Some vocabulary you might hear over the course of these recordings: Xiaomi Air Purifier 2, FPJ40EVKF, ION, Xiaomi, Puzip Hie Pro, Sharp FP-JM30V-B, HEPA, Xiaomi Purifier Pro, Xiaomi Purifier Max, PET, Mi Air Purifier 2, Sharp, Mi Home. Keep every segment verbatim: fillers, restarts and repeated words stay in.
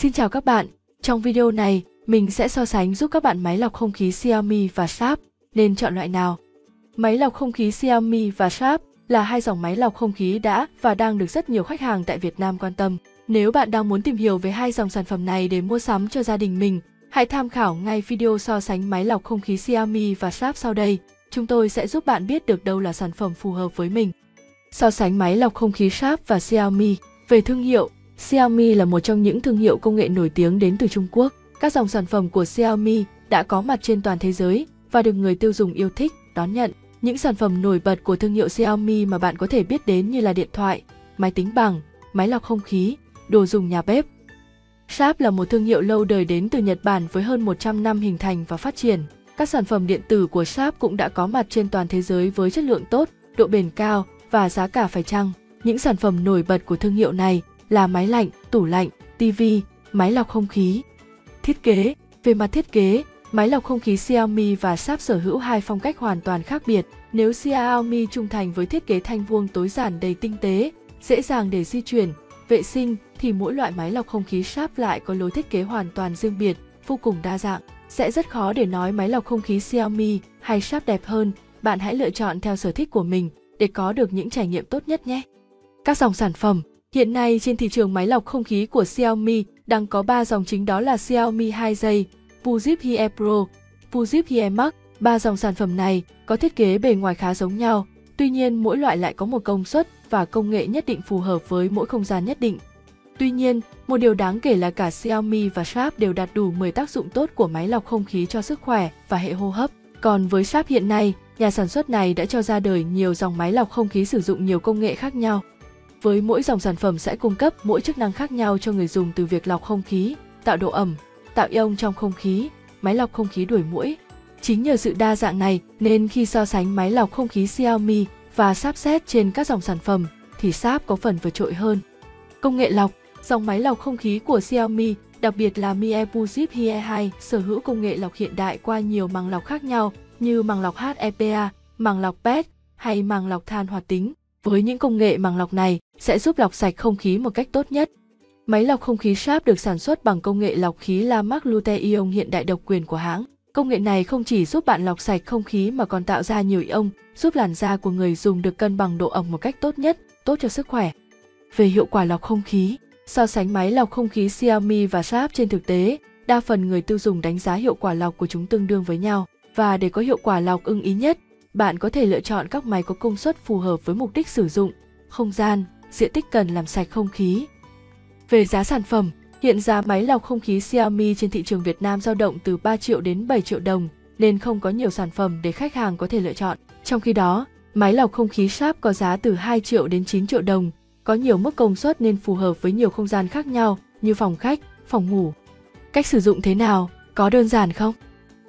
Xin chào các bạn, trong video này mình sẽ so sánh giúp các bạn máy lọc không khí Xiaomi và Sharp, nên chọn loại nào. Máy lọc không khí Xiaomi và Sharp là hai dòng máy lọc không khí đã và đang được rất nhiều khách hàng tại Việt Nam quan tâm. Nếu bạn đang muốn tìm hiểu về hai dòng sản phẩm này để mua sắm cho gia đình mình, hãy tham khảo ngay video so sánh máy lọc không khí Xiaomi và Sharp sau đây. Chúng tôi sẽ giúp bạn biết được đâu là sản phẩm phù hợp với mình. So sánh máy lọc không khí Sharp và Xiaomi. Về thương hiệu, Xiaomi là một trong những thương hiệu công nghệ nổi tiếng đến từ Trung Quốc. Các dòng sản phẩm của Xiaomi đã có mặt trên toàn thế giới và được người tiêu dùng yêu thích, đón nhận. Những sản phẩm nổi bật của thương hiệu Xiaomi mà bạn có thể biết đến như là điện thoại, máy tính bảng, máy lọc không khí, đồ dùng nhà bếp. Sharp là một thương hiệu lâu đời đến từ Nhật Bản với hơn một trăm năm hình thành và phát triển. Các sản phẩm điện tử của Sharp cũng đã có mặt trên toàn thế giới với chất lượng tốt, độ bền cao và giá cả phải chăng. Những sản phẩm nổi bật của thương hiệu này là máy lạnh, tủ lạnh, tivi, máy lọc không khí. Thiết kế. Về mặt thiết kế, máy lọc không khí Xiaomi và Sharp sở hữu hai phong cách hoàn toàn khác biệt. Nếu Xiaomi trung thành với thiết kế thanh vuông tối giản đầy tinh tế, dễ dàng để di chuyển, vệ sinh, thì mỗi loại máy lọc không khí Sharp lại có lối thiết kế hoàn toàn riêng biệt, vô cùng đa dạng. Sẽ rất khó để nói máy lọc không khí Xiaomi hay Sharp đẹp hơn, bạn hãy lựa chọn theo sở thích của mình để có được những trải nghiệm tốt nhất nhé. Các dòng sản phẩm. Hiện nay trên thị trường máy lọc không khí của Xiaomi đang có ba dòng chính, đó là Xiaomi hai J, Puzip Hie Pro, Puzip Hie Max. Ba dòng sản phẩm này có thiết kế bề ngoài khá giống nhau, tuy nhiên mỗi loại lại có một công suất và công nghệ nhất định phù hợp với mỗi không gian nhất định. Tuy nhiên, một điều đáng kể là cả Xiaomi và Sharp đều đạt đủ mười tác dụng tốt của máy lọc không khí cho sức khỏe và hệ hô hấp. Còn với Sharp hiện nay, nhà sản xuất này đã cho ra đời nhiều dòng máy lọc không khí sử dụng nhiều công nghệ khác nhau. Với mỗi dòng sản phẩm sẽ cung cấp mỗi chức năng khác nhau cho người dùng, từ việc lọc không khí, tạo độ ẩm, tạo ion trong không khí, máy lọc không khí đuổi muỗi. Chính nhờ sự đa dạng này nên khi so sánh máy lọc không khí Xiaomi và Sharp xét trên các dòng sản phẩm thì Sharp có phần vượt trội hơn. Công nghệ lọc. Dòng máy lọc không khí của Xiaomi, đặc biệt là Mi Air Purifier hai, sở hữu công nghệ lọc hiện đại qua nhiều màng lọc khác nhau như màng lọc HEPA, màng lọc pê e tê hay màng lọc than hoạt tính. Với những công nghệ màng lọc này sẽ giúp lọc sạch không khí một cách tốt nhất. Máy lọc không khí Sharp được sản xuất bằng công nghệ lọc khí Lamax Luteion hiện đại độc quyền của hãng. Công nghệ này không chỉ giúp bạn lọc sạch không khí mà còn tạo ra nhiều ion, giúp làn da của người dùng được cân bằng độ ẩm một cách tốt nhất, tốt cho sức khỏe. Về hiệu quả lọc không khí. So sánh máy lọc không khí Xiaomi và Sharp trên thực tế, đa phần người tiêu dùng đánh giá hiệu quả lọc của chúng tương đương với nhau. Và để có hiệu quả lọc ưng ý nhất, bạn có thể lựa chọn các máy có công suất phù hợp với mục đích sử dụng, không gian, diện tích cần làm sạch không khí. Về giá sản phẩm, hiện giá máy lọc không khí Xiaomi trên thị trường Việt Nam dao động từ ba triệu đến bảy triệu đồng, nên không có nhiều sản phẩm để khách hàng có thể lựa chọn. Trong khi đó, máy lọc không khí Sharp có giá từ hai triệu đến chín triệu đồng, có nhiều mức công suất nên phù hợp với nhiều không gian khác nhau như phòng khách, phòng ngủ. Cách sử dụng thế nào, có đơn giản không?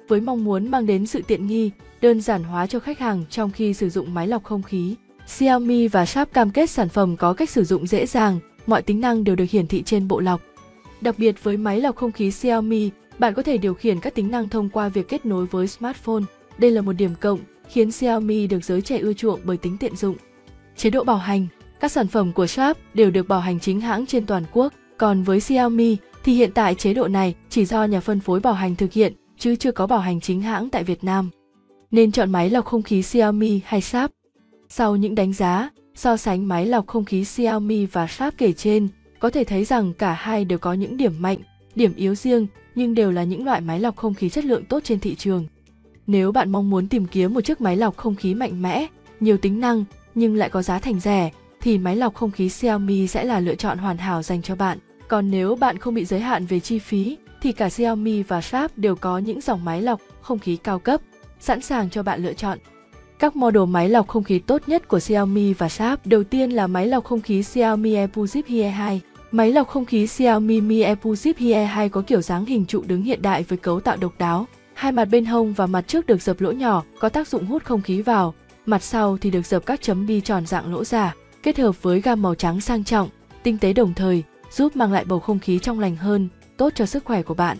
Với mong muốn mang đến sự tiện nghi, đơn giản hóa cho khách hàng trong khi sử dụng máy lọc không khí, Xiaomi và Sharp cam kết sản phẩm có cách sử dụng dễ dàng, mọi tính năng đều được hiển thị trên bộ lọc. Đặc biệt với máy lọc không khí Xiaomi, bạn có thể điều khiển các tính năng thông qua việc kết nối với smartphone. Đây là một điểm cộng khiến Xiaomi được giới trẻ ưa chuộng bởi tính tiện dụng. Chế độ bảo hành. Các sản phẩm của Sharp đều được bảo hành chính hãng trên toàn quốc, còn với Xiaomi thì hiện tại chế độ này chỉ do nhà phân phối bảo hành thực hiện, chứ chưa có bảo hành chính hãng tại Việt Nam. Nên chọn máy lọc không khí Xiaomi hay Sharp? Sau những đánh giá, so sánh máy lọc không khí Xiaomi và Sharp kể trên, có thể thấy rằng cả hai đều có những điểm mạnh, điểm yếu riêng, nhưng đều là những loại máy lọc không khí chất lượng tốt trên thị trường. Nếu bạn mong muốn tìm kiếm một chiếc máy lọc không khí mạnh mẽ, nhiều tính năng nhưng lại có giá thành rẻ, thì máy lọc không khí Xiaomi sẽ là lựa chọn hoàn hảo dành cho bạn. Còn nếu bạn không bị giới hạn về chi phí, thì cả Xiaomi và Sharp đều có những dòng máy lọc không khí cao cấp, sẵn sàng cho bạn lựa chọn. Các model máy lọc không khí tốt nhất của Xiaomi và Sharp. Đầu tiên là máy lọc không khí Xiaomi Air Puzip Hie hai. Máy lọc không khí Xiaomi Mi Air Puzip Hie hai có kiểu dáng hình trụ đứng hiện đại với cấu tạo độc đáo. Hai mặt bên hông và mặt trước được dập lỗ nhỏ, có tác dụng hút không khí vào, mặt sau thì được dập các chấm bi tròn dạng lỗ giả. Kết hợp với gam màu trắng sang trọng, tinh tế, đồng thời giúp mang lại bầu không khí trong lành hơn, tốt cho sức khỏe của bạn.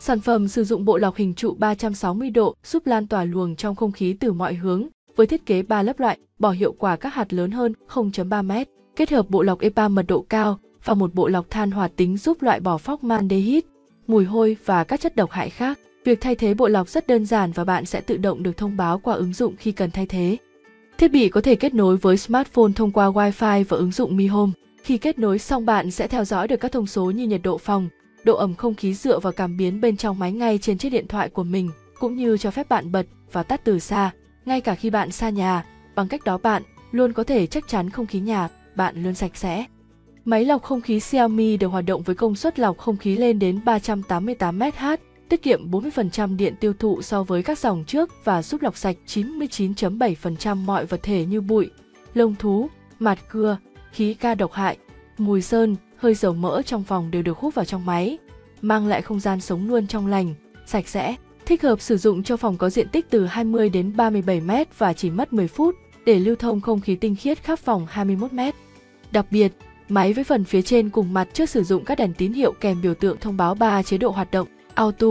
Sản phẩm sử dụng bộ lọc hình trụ ba trăm sáu mươi độ giúp lan tỏa luồng trong không khí từ mọi hướng, với thiết kế ba lớp loại, bỏ hiệu quả các hạt lớn hơn không chấm ba mét. Kết hợp bộ lọc e pê a mật độ cao và một bộ lọc than hoạt tính giúp loại bỏ phóc formaldehyde, mùi hôi và các chất độc hại khác. Việc thay thế bộ lọc rất đơn giản và bạn sẽ tự động được thông báo qua ứng dụng khi cần thay thế. Thiết bị có thể kết nối với smartphone thông qua Wi-Fi và ứng dụng Mi Home. Khi kết nối xong, bạn sẽ theo dõi được các thông số như nhiệt độ phòng, độ ẩm không khí dựa vào cảm biến bên trong máy ngay trên chiếc điện thoại của mình, cũng như cho phép bạn bật và tắt từ xa, ngay cả khi bạn xa nhà. Bằng cách đó, bạn luôn có thể chắc chắn không khí nhà bạn luôn sạch sẽ. Máy lọc không khí Xiaomi được hoạt động với công suất lọc không khí lên đến ba trăm tám mươi tám mét-hz, tiết kiệm bốn mươi phần trăm điện tiêu thụ so với các dòng trước và giúp lọc sạch chín mươi chín phẩy bảy phần trăm mọi vật thể như bụi, lông thú, mạt cưa, khí ga độc hại, mùi sơn, hơi dầu mỡ trong phòng đều được hút vào trong máy, mang lại không gian sống luôn trong lành, sạch sẽ, thích hợp sử dụng cho phòng có diện tích từ hai mươi đến ba mươi bảy mét và chỉ mất mười phút để lưu thông không khí tinh khiết khắp phòng hai mươi mốt mét. Đặc biệt, máy với phần phía trên cùng mặt trước sử dụng các đèn tín hiệu kèm biểu tượng thông báo ba chế độ hoạt động: auto,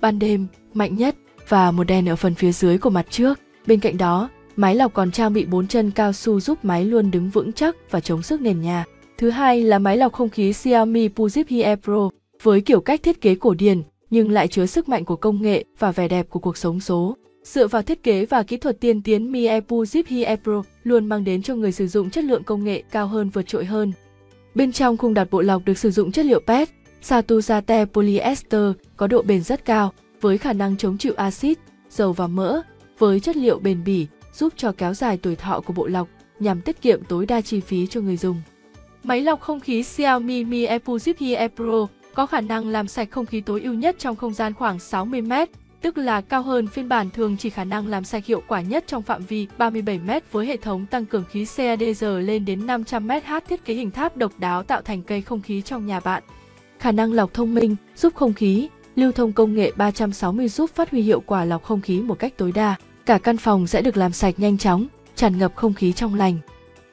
ban đêm, mạnh nhất và một đèn ở phần phía dưới của mặt trước. Bên cạnh đó, máy lọc còn trang bị bốn chân cao su giúp máy luôn đứng vững chắc và chống sức nền nhà. Thứ hai là máy lọc không khí Xiaomi Puzip Hie Pro với kiểu cách thiết kế cổ điển nhưng lại chứa sức mạnh của công nghệ và vẻ đẹp của cuộc sống số. Dựa vào thiết kế và kỹ thuật tiên tiến, Mi Air Purifier Hie Pro luôn mang đến cho người sử dụng chất lượng công nghệ cao hơn, vượt trội hơn. Bên trong khung đặt bộ lọc được sử dụng chất liệu pê e tê, Satuzate polyester có độ bền rất cao với khả năng chống chịu axit, dầu và mỡ với chất liệu bền bỉ, giúp cho kéo dài tuổi thọ của bộ lọc nhằm tiết kiệm tối đa chi phí cho người dùng. Máy lọc không khí Xiaomi Mi Air Purifier Hie Pro có khả năng làm sạch không khí tối ưu nhất trong không gian khoảng sáu mươi mét, tức là cao hơn phiên bản thường chỉ khả năng làm sạch hiệu quả nhất trong phạm vi ba mươi bảy mét với hệ thống tăng cường khí xê a đê rờ lên đến năm trăm mét-hz, thiết kế hình tháp độc đáo tạo thành cây không khí trong nhà bạn. Khả năng lọc thông minh giúp không khí lưu thông công nghệ ba trăm sáu mươi giúp phát huy hiệu quả lọc không khí một cách tối đa. Cả căn phòng sẽ được làm sạch nhanh chóng, tràn ngập không khí trong lành.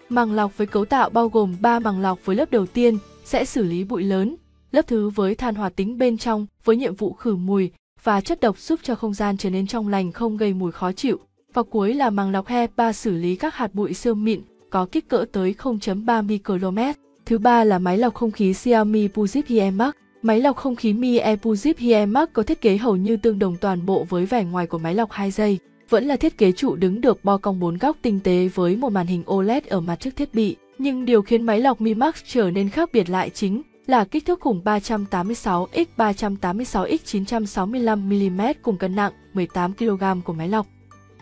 Màng lọc với cấu tạo bao gồm ba màng lọc, với lớp đầu tiên sẽ xử lý bụi lớn, lớp thứ với than hoạt tính bên trong với nhiệm vụ khử mùi và chất độc giúp cho không gian trở nên trong lành, không gây mùi khó chịu, và cuối là màng lọc HEPA xử lý các hạt bụi siêu mịn có kích cỡ tới không phẩy ba micromet. Thứ ba là máy lọc không khí Xiaomi Puzip Hie Max. Máy lọc không khí Mi Air Puzip Hie Max có thiết kế hầu như tương đồng toàn bộ với vẻ ngoài của máy lọc hai giây. Vẫn là thiết kế trụ đứng được bo cong bốn góc tinh tế với một màn hình ô lét ở mặt trước thiết bị. Nhưng điều khiến máy lọc Mi Max trở nên khác biệt lại chính là kích thước khủng ba trăm tám mươi sáu nhân ba trăm tám mươi sáu nhân chín trăm sáu mươi lăm mi-li-mét cùng cân nặng mười tám ki-lô-gam của máy lọc.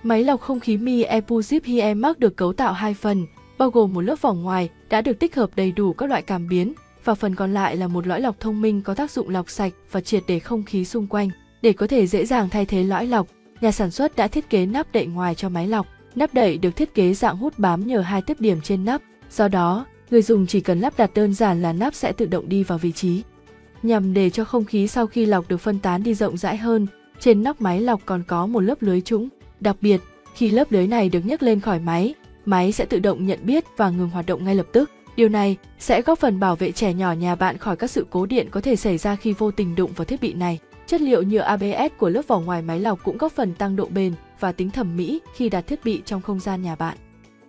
Máy lọc không khí Mi Air Purifier Hie Max được cấu tạo hai phần, bao gồm một lớp vỏ ngoài đã được tích hợp đầy đủ các loại cảm biến và phần còn lại là một lõi lọc thông minh có tác dụng lọc sạch và triệt để không khí xung quanh. Để có thể dễ dàng thay thế lõi lọc, nhà sản xuất đã thiết kế nắp đậy ngoài cho máy lọc. Nắp đậy được thiết kế dạng hút bám nhờ hai tiếp điểm trên nắp, do đó người dùng chỉ cần lắp đặt đơn giản là nắp sẽ tự động đi vào vị trí. Nhằm để cho không khí sau khi lọc được phân tán đi rộng rãi hơn, trên nóc máy lọc còn có một lớp lưới trũng. Đặc biệt, khi lớp lưới này được nhấc lên khỏi máy, máy sẽ tự động nhận biết và ngừng hoạt động ngay lập tức. Điều này sẽ góp phần bảo vệ trẻ nhỏ nhà bạn khỏi các sự cố điện có thể xảy ra khi vô tình đụng vào thiết bị này. Chất liệu nhựa a bê ét của lớp vỏ ngoài máy lọc cũng góp phần tăng độ bền và tính thẩm mỹ khi đặt thiết bị trong không gian nhà bạn.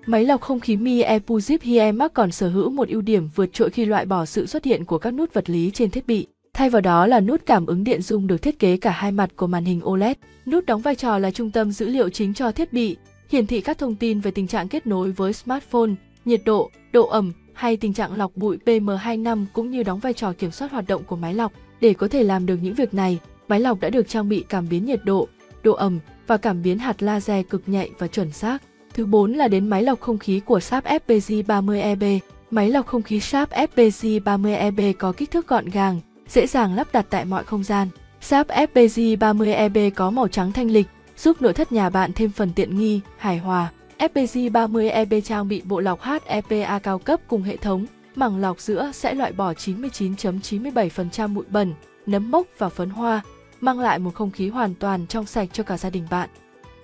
Máy lọc không khí Mi Air Purifier Hie Max còn sở hữu một ưu điểm vượt trội khi loại bỏ sự xuất hiện của các nút vật lý trên thiết bị. Thay vào đó là nút cảm ứng điện dung được thiết kế cả hai mặt của màn hình ô lét. Nút đóng vai trò là trung tâm dữ liệu chính cho thiết bị, hiển thị các thông tin về tình trạng kết nối với smartphone, nhiệt độ, độ ẩm hay tình trạng lọc bụi pê em hai phẩy năm, cũng như đóng vai trò kiểm soát hoạt động của máy lọc. Để có thể làm được những việc này, máy lọc đã được trang bị cảm biến nhiệt độ, độ ẩm và cảm biến hạt laser cực nhạy và chuẩn xác. Thứ bốn là đến máy lọc không khí của Sharp ép pê giê bốn e vê. Máy lọc không khí Sharp ép pê giê bốn e vê có kích thước gọn gàng, dễ dàng lắp đặt tại mọi không gian. Sharp ép pê giê bốn e vê có màu trắng thanh lịch, giúp nội thất nhà bạn thêm phần tiện nghi, hài hòa. ép pê giê bốn e vê trang bị bộ lọc HEPA cao cấp cùng hệ thống màng lọc giữa sẽ loại bỏ chín mươi chín phẩy chín mươi bảy phần trăm bụi bẩn, nấm mốc và phấn hoa, mang lại một không khí hoàn toàn trong sạch cho cả gia đình bạn.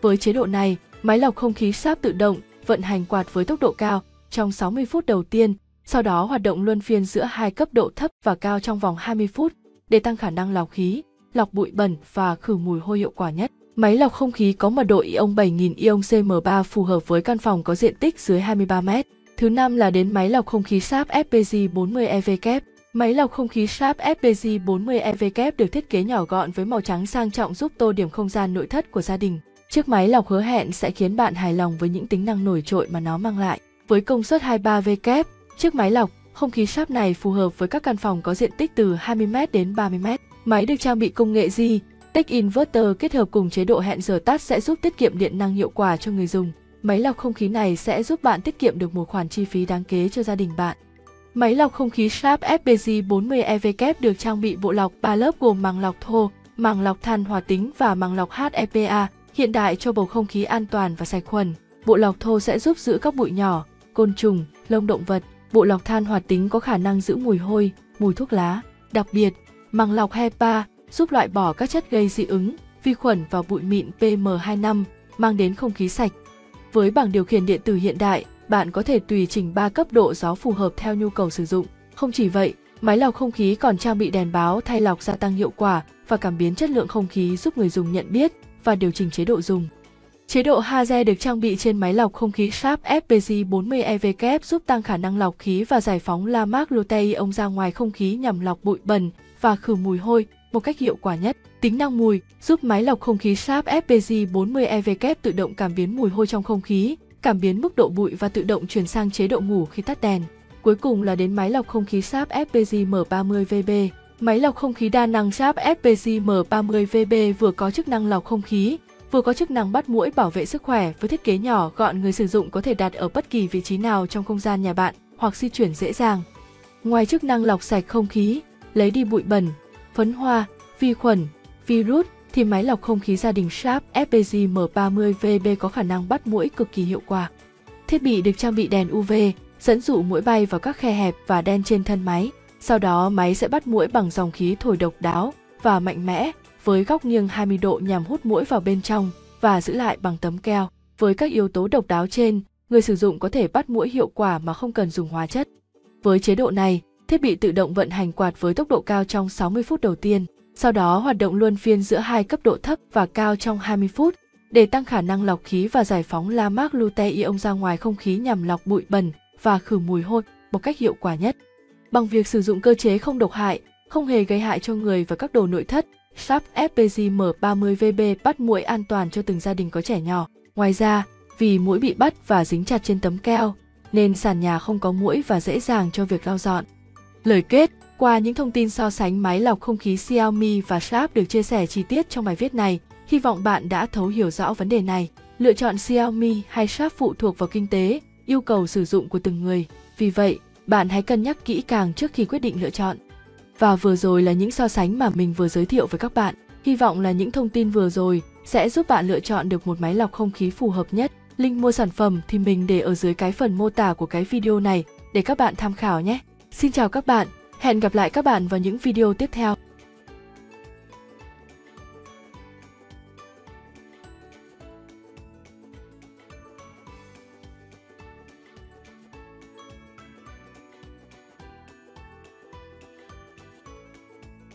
Với chế độ này, máy lọc không khí Sharp tự động vận hành quạt với tốc độ cao trong sáu mươi phút đầu tiên, sau đó hoạt động luân phiên giữa hai cấp độ thấp và cao trong vòng hai mươi phút để tăng khả năng lọc khí, lọc bụi bẩn và khử mùi hôi hiệu quả nhất. Máy lọc không khí có mật độ ion bảy nghìn ion xê em ba phù hợp với căn phòng có diện tích dưới hai mươi ba mét. Thứ năm là đến máy lọc không khí Sharp F P J bốn mươi E V K F. Máy lọc không khí Sharp F P J bốn mươi E V K F được thiết kế nhỏ gọn với màu trắng sang trọng giúp tô điểm không gian nội thất của gia đình. Chiếc máy lọc hứa hẹn sẽ khiến bạn hài lòng với những tính năng nổi trội mà nó mang lại. Với công suất hai mươi ba vê kép, chiếc máy lọc không khí Sharp này phù hợp với các căn phòng có diện tích từ hai mươi mét đến ba mươi mét. Máy được trang bị công nghệ G-Tech Inverter kết hợp cùng chế độ hẹn giờ tắt sẽ giúp tiết kiệm điện năng hiệu quả cho người dùng. Máy lọc không khí này sẽ giúp bạn tiết kiệm được một khoản chi phí đáng kể cho gia đình bạn. Máy lọc không khí Sharp F P J bốn mươi E V K được trang bị bộ lọc ba lớp gồm màng lọc thô, màng lọc than hoạt tính và màng lọc HEPA, hiện đại cho bầu không khí an toàn và sạch khuẩn. Bộ lọc thô sẽ giúp giữ các bụi nhỏ, côn trùng, lông động vật. Bộ lọc than hoạt tính có khả năng giữ mùi hôi, mùi thuốc lá. Đặc biệt, màng lọc HEPA giúp loại bỏ các chất gây dị ứng, vi khuẩn và bụi mịn P M hai năm, mang đến không khí sạch. Với bảng điều khiển điện tử hiện đại, bạn có thể tùy chỉnh ba cấp độ gió phù hợp theo nhu cầu sử dụng. Không chỉ vậy, máy lọc không khí còn trang bị đèn báo thay lọc gia tăng hiệu quả và cảm biến chất lượng không khí giúp người dùng nhận biết và điều chỉnh chế độ dùng. Chế độ Haze được trang bị trên máy lọc không khí Sharp F P J bốn mươi E V K F giúp tăng khả năng lọc khí và giải phóng lamak lutein ra ngoài không khí nhằm lọc bụi bẩn và khử mùi hôi một cách hiệu quả nhất. Tính năng mùi giúp máy lọc không khí Sharp F P J bốn mươi E V K F tự động cảm biến mùi hôi trong không khí, cảm biến mức độ bụi và tự động chuyển sang chế độ ngủ khi tắt đèn. Cuối cùng là đến máy lọc không khí Sharp F P J M ba mươi V B. Máy lọc không khí đa năng Sharp F P J M ba mươi V B vừa có chức năng lọc không khí, vừa có chức năng bắt muỗi bảo vệ sức khỏe với thiết kế nhỏ gọn, người sử dụng có thể đặt ở bất kỳ vị trí nào trong không gian nhà bạn hoặc di chuyển dễ dàng. Ngoài chức năng lọc sạch không khí, lấy đi bụi bẩn, phấn hoa, vi khuẩn, virus, thì máy lọc không khí gia đình Sharp F P J M ba mươi V B có khả năng bắt muỗi cực kỳ hiệu quả. Thiết bị được trang bị đèn U V, dẫn dụ muỗi bay vào các khe hẹp và đen trên thân máy. Sau đó máy sẽ bắt muỗi bằng dòng khí thổi độc đáo và mạnh mẽ với góc nghiêng hai mươi độ nhằm hút muỗi vào bên trong và giữ lại bằng tấm keo. Với các yếu tố độc đáo trên, người sử dụng có thể bắt muỗi hiệu quả mà không cần dùng hóa chất. Với chế độ này, thiết bị tự động vận hành quạt với tốc độ cao trong sáu mươi phút đầu tiên, sau đó hoạt động luân phiên giữa hai cấp độ thấp và cao trong hai mươi phút để tăng khả năng lọc khí và giải phóng lamak lutein ra ngoài không khí nhằm lọc bụi bẩn và khử mùi hôi một cách hiệu quả nhất. Bằng việc sử dụng cơ chế không độc hại, không hề gây hại cho người và các đồ nội thất, Sharp F P J M ba mươi V B bắt muỗi an toàn cho từng gia đình có trẻ nhỏ. Ngoài ra, vì muỗi bị bắt và dính chặt trên tấm keo, nên sàn nhà không có muỗi và dễ dàng cho việc lau dọn. Lời kết, qua những thông tin so sánh máy lọc không khí Xiaomi và Sharp được chia sẻ chi tiết trong bài viết này, hy vọng bạn đã thấu hiểu rõ vấn đề này. Lựa chọn Xiaomi hay Sharp phụ thuộc vào kinh tế, yêu cầu sử dụng của từng người. Vì vậy, bạn hãy cân nhắc kỹ càng trước khi quyết định lựa chọn. Và vừa rồi là những so sánh mà mình vừa giới thiệu với các bạn. Hy vọng là những thông tin vừa rồi sẽ giúp bạn lựa chọn được một máy lọc không khí phù hợp nhất. Link mua sản phẩm thì mình để ở dưới cái phần mô tả của cái video này để các bạn tham khảo nhé. Xin chào các bạn, hẹn gặp lại các bạn vào những video tiếp theo.